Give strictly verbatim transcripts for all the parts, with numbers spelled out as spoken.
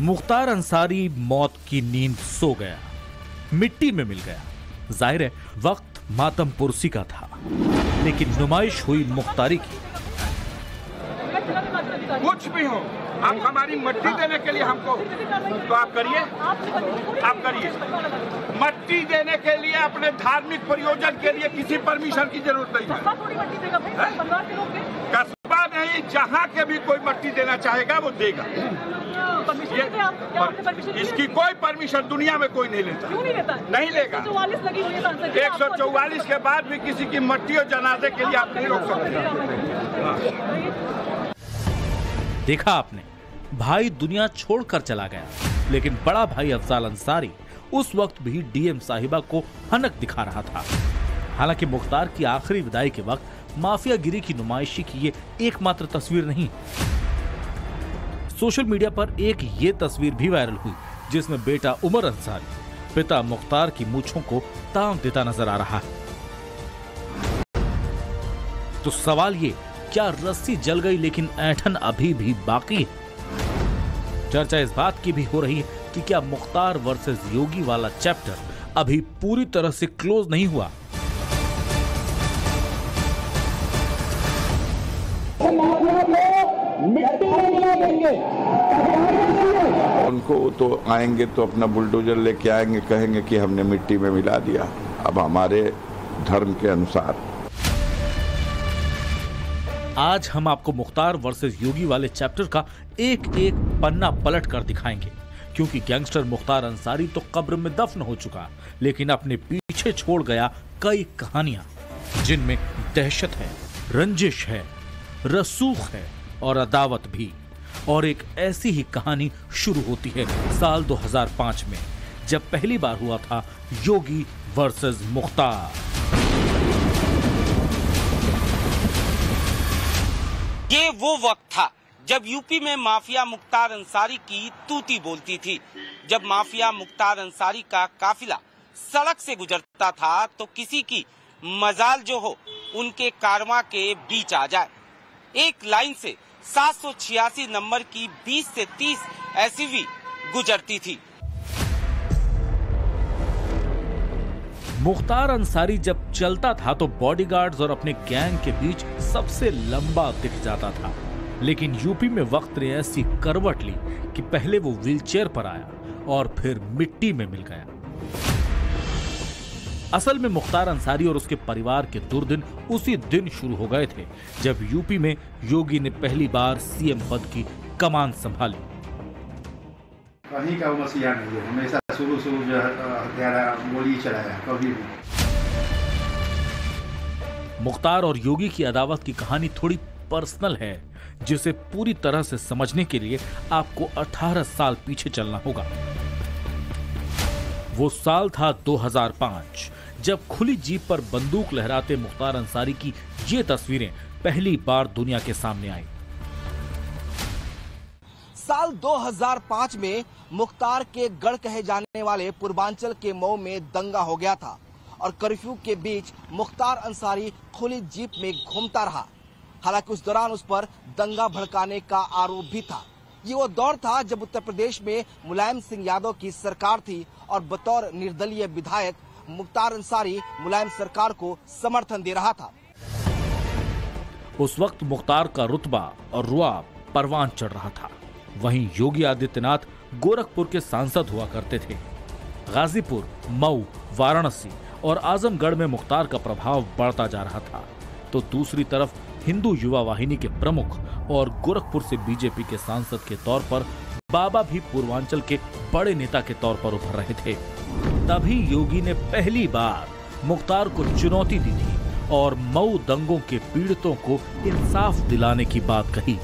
मुख्तार अंसारी मौत की नींद सो गया, मिट्टी में मिल गया। जाहिर है वक्त मातम पुरसी का था, लेकिन नुमाइश हुई मुख्तारी की। कुछ भी हो, आप हमारी मट्टी देने के लिए हमको तो आप करिए, आप करिए। मट्टी देने के लिए अपने धार्मिक प्रयोजन के लिए किसी परमिशन की जरूरत नहीं है। कस्बा नहीं, जहाँ के भी कोई मट्टी देना चाहेगा वो देगा। ये, पर, इसकी कोई परमिशन दुनिया में कोई नहीं लेता, क्यों नहीं लेता? नहीं लेगा। एक सौ चौवालीस के बाद भी किसी की मट्टी और जनाजे के लिए आप नहीं रोक सकते। देखा आपने, भाई दुनिया छोड़कर चला गया, लेकिन बड़ा भाई अफजाल अंसारी उस वक्त भी डीएम साहिबा को हनक दिखा रहा था। हालांकि मुख्तार की आखिरी विदाई के वक्त माफियागिरी की नुमाइशी की ये एकमात्र तस्वीर नहीं। सोशल मीडिया पर एक ये तस्वीर भी वायरल हुई जिसमें बेटा उमर अंसारी पिता मुख्तार की मूंछों को ताव देता नजर आ रहा है। तो सवाल ये, क्या रस्सी जल गई लेकिन ऐंठन अभी भी बाकी है? चर्चा इस बात की भी हो रही है कि क्या मुख्तार वर्सेस योगी वाला चैप्टर अभी पूरी तरह से क्लोज नहीं हुआ। उनको तो आएंगे तो अपना बुलडोजर लेके आएंगे, कहेंगे कि हमने मिट्टी में मिला दिया। अब हमारे धर्म के अनुसार आज हम आपको मुख्तार वर्सेस योगी वाले चैप्टर का एक एक पन्ना पलट कर दिखाएंगे, क्योंकि गैंगस्टर मुख्तार अंसारी तो कब्र में दफन हो चुका, लेकिन अपने पीछे छोड़ गया कई कहानियां जिनमें दहशत है, रंजिश है, रसूख है और अदावत भी। और एक ऐसी ही कहानी शुरू होती है साल दो हज़ार पाँच में, जब पहली बार हुआ था योगी वर्सेस मुख्तार। ये वो वक्त था जब यूपी में माफिया मुख्तार अंसारी की तूती बोलती थी। जब माफिया मुख्तार अंसारी का काफिला सड़क से गुजरता था तो किसी की मजाल जो हो उनके कारवां के बीच आ जाए। एक लाइन से सात सौ छियासी नंबर की बीस से तीस एसयूवी गुजरती थी। मुख्तार अंसारी जब चलता था तो बॉडीगार्ड्स और अपने गैंग के बीच सबसे लंबा दिख जाता था, लेकिन यूपी में वक्त ने ऐसी करवट ली कि पहले वो व्हीलचेयर पर आया और फिर मिट्टी में मिल गया। असल में मुख्तार अंसारी और उसके परिवार के दुर्दिन उसी दिन शुरू हो गए थे जब यूपी में योगी ने पहली बार सीएम पद की कमान संभाली। कहीं का वो मसीहा नहीं है, हमेशा शुरू शुरू जो हत्यारा गोली चलाया कभी भी। मुख्तार और योगी की अदावत की कहानी थोड़ी पर्सनल है, जिसे पूरी तरह से समझने के लिए आपको अठारह साल पीछे चलना होगा। वो साल था दो हज़ार पाँच, जब खुली जीप पर बंदूक लहराते मुख्तार अंसारी की ये तस्वीरें पहली बार दुनिया के सामने आई। साल दो हज़ार पाँच में मुख्तार के गढ़ कहे जाने वाले पूर्वांचल के मऊ में दंगा हो गया था और कर्फ्यू के बीच मुख्तार अंसारी खुली जीप में घूमता रहा। हालांकि उस दौरान उस पर दंगा भड़काने का आरोप भी था। ये वो दौर था जब उत्तर प्रदेश में मुलायम सिंह यादव की सरकार थी और बतौर निर्दलीय विधायक मुख्तार अंसारी मुलायम सरकार को समर्थन दे रहा था। उस वक्त मुख्तार का रुतबा और रुआब परवान चढ़ रहा था। वहीं योगी आदित्यनाथ गोरखपुर के सांसद हुआ करते थे। गाजीपुर, मऊ, वाराणसी और आजमगढ़ में मुख्तार का प्रभाव बढ़ता जा रहा था, तो दूसरी तरफ हिंदू युवा वाहिनी के प्रमुख और गोरखपुर से बीजेपी के सांसद के तौर पर बाबा भी पूर्वांचल के बड़े नेता के तौर पर उभर रहे थे। तभी योगी ने पहली बार मुख्तार को चुनौती दी थी और मऊ दंगों के पीड़ितों को इंसाफ दिलाने की बात कही।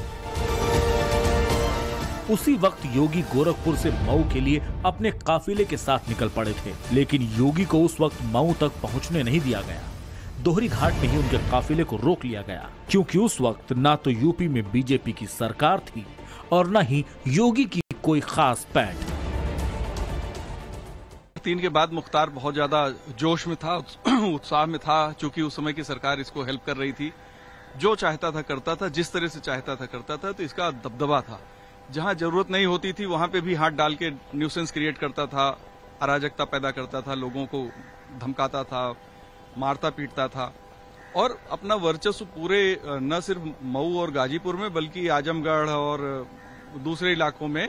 उसी वक्त योगी गोरखपुर से मऊ के लिए अपने काफिले के साथ निकल पड़े थे, लेकिन योगी को उस वक्त मऊ तक पहुँचने नहीं दिया गया। दोहरी घाट में ही उनके काफिले को रोक लिया गया, क्योंकि उस वक्त ना तो यूपी में बीजेपी की सरकार थी और न ही योगी की कोई खास पैठ। तीन के बाद मुख्तार बहुत ज्यादा जोश में था, उत्साह में था, क्योंकि उस समय की सरकार इसको हेल्प कर रही थी। जो चाहता था करता था, जिस तरह से चाहता था करता था, तो इसका दबदबा था। जहां जरूरत नहीं होती थी वहां पे भी हाथ डाल के न्यूसेंस क्रिएट करता था, अराजकता पैदा करता था, लोगों को धमकाता था, मारता पीटता था और अपना वर्चस्व पूरे न सिर्फ मऊ और गाजीपुर में बल्कि आजमगढ़ और दूसरे इलाकों में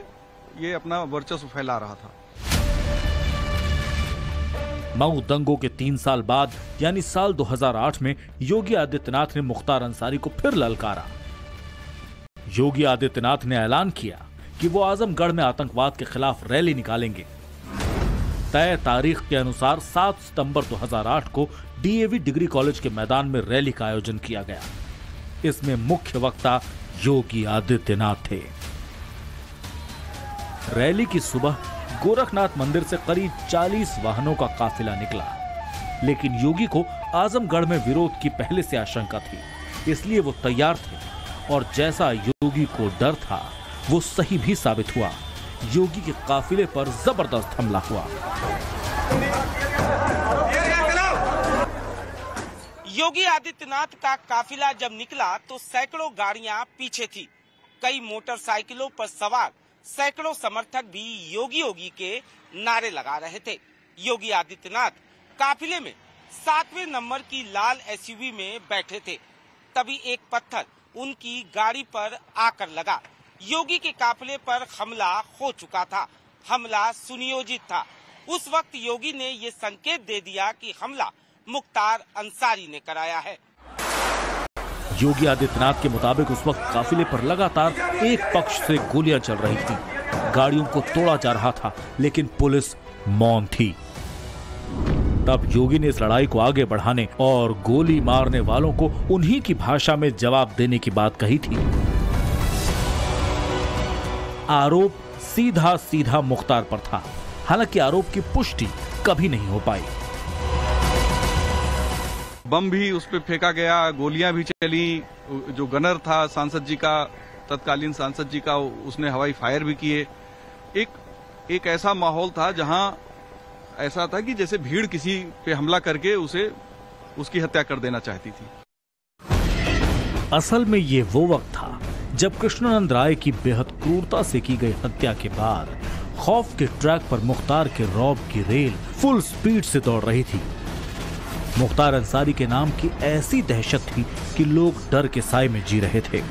ये अपना वर्चस्व फैला रहा था। मऊ दंगों के तीन साल बाद यानी साल दो हज़ार आठ में योगी आदित्यनाथ ने मुख्तार अंसारी को फिर ललकारा। योगी आदित्यनाथ ने ऐलान किया कि वो आजमगढ़ में आतंकवाद के खिलाफ रैली निकालेंगे। तय तारीख के अनुसार सात सितंबर दो हज़ार आठ को डीएवी डिग्री कॉलेज के मैदान में रैली का आयोजन किया गया। इसमें मुख्य वक्ता योगी आदित्यनाथ थे। रैली की सुबह गोरखनाथ मंदिर से करीब चालीस वाहनों का काफिला निकला, लेकिन योगी को आजमगढ़ में विरोध की पहले से आशंका थी, इसलिए वो तैयार थे और जैसा योगी को डर था वो सही भी साबित हुआ। योगी के काफिले पर जबरदस्त हमला हुआ। योगी आदित्यनाथ का काफिला जब निकला तो सैकड़ों गाड़ियां पीछे थी। कई मोटरसाइकिलों पर सवार सैकड़ों समर्थक भी योगी योगी के नारे लगा रहे थे। योगी आदित्यनाथ काफिले में सातवें नंबर की लाल एसयूवी में बैठे थे, तभी एक पत्थर उनकी गाड़ी पर आकर लगा। योगी के काफिले पर हमला हो चुका था। हमला सुनियोजित था। उस वक्त योगी ने ये संकेत दे दिया कि हमला मुख्तार अंसारी ने कराया है। योगी आदित्यनाथ के मुताबिक उस वक्त काफिले पर लगातार एक पक्ष से गोलियां चल रही थी, गाड़ियों को तोड़ा जा रहा था, लेकिन पुलिस मौन थी। तब योगी ने इस लड़ाई को आगे बढ़ाने और गोली मारने वालों को उन्हीं की भाषा में जवाब देने की बात कही थी। आरोप सीधा सीधा मुख्तार पर था, हालांकि आरोप की पुष्टि कभी नहीं हो पाई। बम भी उस पर फेंका गया, गोलियां भी चली। जो गनर था सांसद जी का, तत्कालीन सांसद जी का, उसने हवाई फायर भी किए। एक एक ऐसा माहौल था जहां ऐसा था कि जैसे भीड़ किसी पे हमला करके उसे उसकी हत्या कर देना चाहती थी। असल में ये वो वक्त था जब कृष्णानंद राय की बेहद क्रूरता से की गई हत्या के बाद खौफ के ट्रैक पर मुख्तार के रौब की रेल फुल स्पीड से दौड़ रही थी। मुख्तार अंसारी के नाम की ऐसी दहशत थी कि लोग डर के साए में जी रहे थे।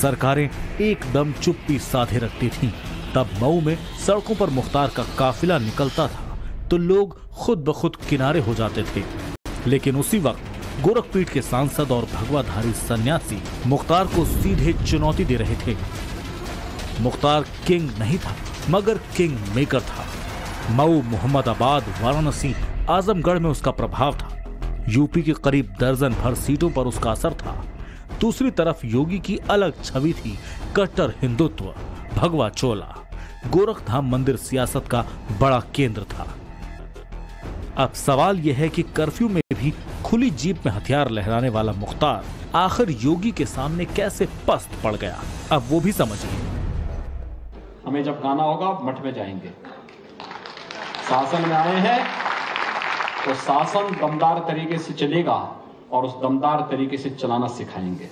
सरकारें एकदम चुप्पी साधे रखती थीं। तब मऊ में सड़कों पर मुख्तार का काफिला निकलता था तो लोग खुद ब खुद किनारे हो जाते थे, लेकिन उसी वक्त गोरखपीठ के सांसद और भगवाधारी सन्यासी मुख्तार को सीधे चुनौती दे रहे थे। मुख्तार किंग नहीं था मगर किंग मेकर था। मऊ, मोहम्मदाबाद, वाराणसी, आजमगढ़ में उसका प्रभाव था। यूपी के करीब दर्जन भर सीटों पर उसका असर था। दूसरी तरफ योगी की अलग छवि थी, कट्टर हिंदुत्व, भगवा चोला। गोरखधाम मंदिर सियासत का बड़ा केंद्र था। अब सवाल यह है कि कर्फ्यू में भी खुली जीप में हथियार लहराने वाला मुख्तार आखिर योगी के सामने कैसे पस्त पड़ गया, अब वो भी समझिए। हमें जब गाना होगा मठ में जाएंगे। शासन में आए हैं तो शासन दमदार तरीके से चलेगा और उस दमदार तरीके से चलाना सिखाएंगे।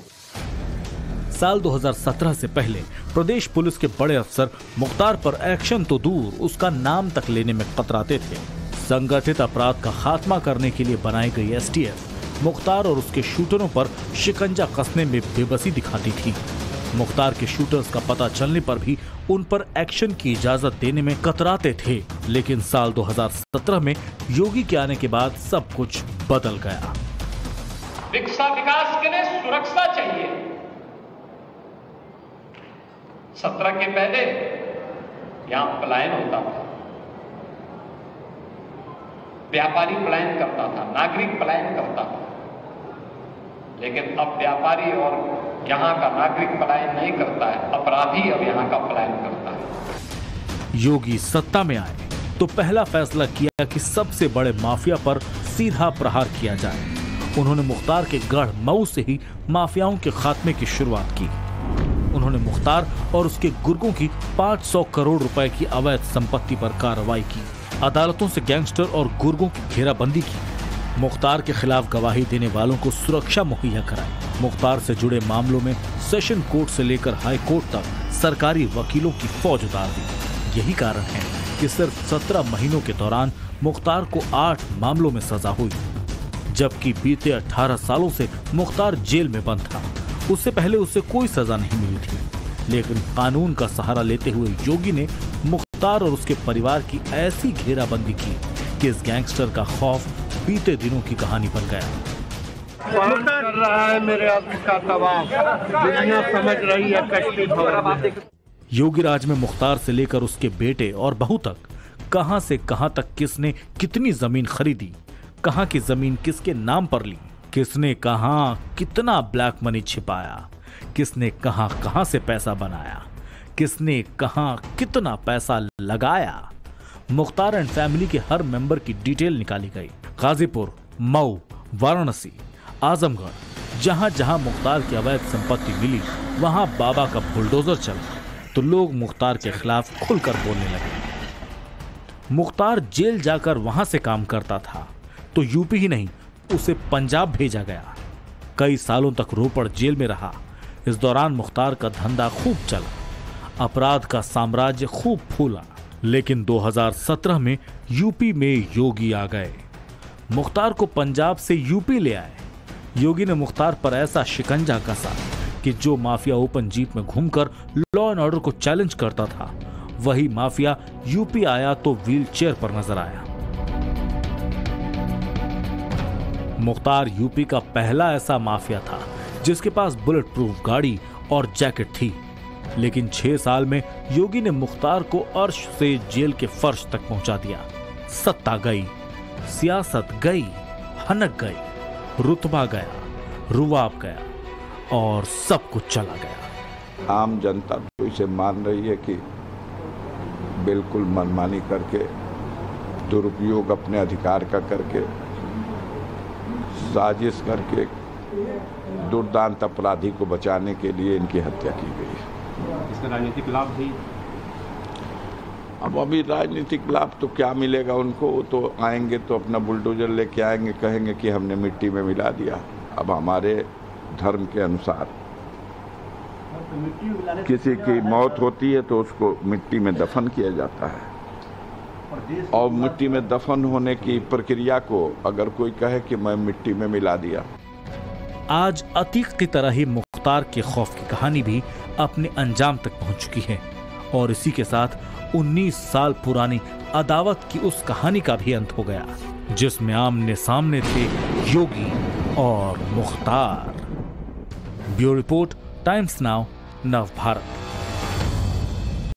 साल दो हज़ार सत्रह से पहले प्रदेश पुलिस के बड़े अफसर मुख्तार पर एक्शन तो दूर उसका नाम तक लेने में कतराते थे। संगठित अपराध का खात्मा करने के लिए बनाई गई एस टी एफ मुख्तार और उसके शूटरों पर शिकंजा कसने में बेबसी दिखाती थी। मुख्तार के शूटर्स का पता चलने पर भी उन पर एक्शन की इजाजत देने में कतराते थे, लेकिन साल दो हज़ार सत्रह में योगी के आने के बाद सब कुछ बदल गया। शिक्षा विकास के लिए सुरक्षा चाहिए। सत्रह के पहले यहाँ पलायन होता था, व्यापारी पलायन करता था, नागरिक पलायन करता था, लेकिन अब व्यापारी और यहाँ का नागरिक पलायन नहीं करता है, अपराधी अब यहाँ का पलायन करता है। योगी सत्ता में आए तो पहला फैसला किया कि सबसे बड़े माफिया पर सीधा प्रहार किया जाए। उन्होंने मुख्तार के गढ़ मऊ से ही माफियाओं के खात्मे की शुरुआत की। उन्होंने मुख्तार और उसके गुर्गों की पाँच सौ करोड़ रुपए की अवैध संपत्ति पर कार्रवाई की, अदालतों से गैंगस्टर और गुर्गों की घेराबंदी की। मुख्तार के खिलाफ गवाही देने वालों को सुरक्षा मुहैया कराई। मुख्तार से जुड़े मामलों में सेशन कोर्ट से लेकर हाई कोर्ट तक सरकारी वकीलों की फौज उतार दी। यही कारण है कि सिर्फ सत्रह महीनों के दौरान मुख्तार को आठ मामलों में सजा हुई, जबकि बीते अठारह सालों से मुख्तार जेल में बंद था। उससे पहले उसे कोई सजा नहीं मिली थी, लेकिन कानून का सहारा लेते हुए योगी ने मुख्तार और उसके परिवार की ऐसी घेराबंदी की कि इस गैंगस्टर का खौफ बीते दिनों की कहानी बन गया। कर रहा है मेरे आदमी का तबाव, दुनिया समझ रही है कश्ती भवन। योगी राज में मुख्तार से लेकर उसके बेटे और बहू तक कहां से कहां तक, किसने कितनी जमीन खरीदी, कहां की जमीन किसके नाम पर ली, किसने कहां कितना ब्लैक मनी छिपाया, किसने कहां कहां से पैसा बनाया, किसने कहां कितना पैसा लगाया। मुख्तार एंड फैमिली के हर मेंबर की डिटेल निकाली गई। गाजीपुर, मऊ, वाराणसी, आजमगढ़, जहां जहां मुख्तार की अवैध संपत्ति मिली वहां बाबा का बुलडोजर चला तो लोग मुख्तार के खिलाफ खुलकर बोलने लगे। मुख्तार जेल जाकर वहां से काम करता था तो यूपी ही नहीं, उसे पंजाब भेजा गया। कई सालों तक रोपड़ जेल में रहा। इस दौरान मुख्तार का धंधा खूब चला, अपराध का साम्राज्य खूब फूला, लेकिन दो हज़ार सत्रह में यूपी में योगी आ गए। मुख्तार को पंजाब से यूपी ले आए। योगी ने मुख्तार पर ऐसा शिकंजा कसा कि जो माफिया ओपन जीप में घूमकर लॉ एंड ऑर्डर को चैलेंज करता था, वही माफिया यूपी आया तो व्हीलचेयर पर नजर आया। मुख्तार यूपी का पहला ऐसा माफिया था जिसके पास बुलेट प्रूफ गाड़ी और जैकेट थी, लेकिन छह साल में योगी ने मुख्तार को अर्श से जेल के फर्श तक पहुंचा दिया। सत्ता गई, सियासत गई, हनक गई, रुतबा गया, रुआब गया और सब कुछ चला गया। आम जनता तो इसे मान रही है कि बिल्कुल मनमानी करके, दुरुपयोग अपने अधिकार का करके, साजिश करके दुर्दांत अपराधी को बचाने के लिए इनकी हत्या की गई है। इसका राजनीतिक लाभ भी, अब अभी राजनीतिक लाभ तो क्या मिलेगा उनको, तो आएंगे तो अपना बुलडोजर लेके आएंगे, कहेंगे कि हमने मिट्टी में मिला दिया। अब हमारे धर्म के अनुसार किसी की मौत होती है तो उसको मिट्टी में दफन किया जाता है, और मिट्टी में दफन होने की प्रक्रिया को अगर कोई कहे कि मैं मिट्टी में मिला दिया। आज अतीक की तरह ही मुख्तार के खौफ की कहानी भी अपने अंजाम तक पहुंच चुकी है, और इसी के साथ उन्नीस साल पुरानी अदावत की उस कहानी का भी अंत हो गया जिसमें आमने सामने थे योगी और Mukhtar. Bureau report, times now Navbharat.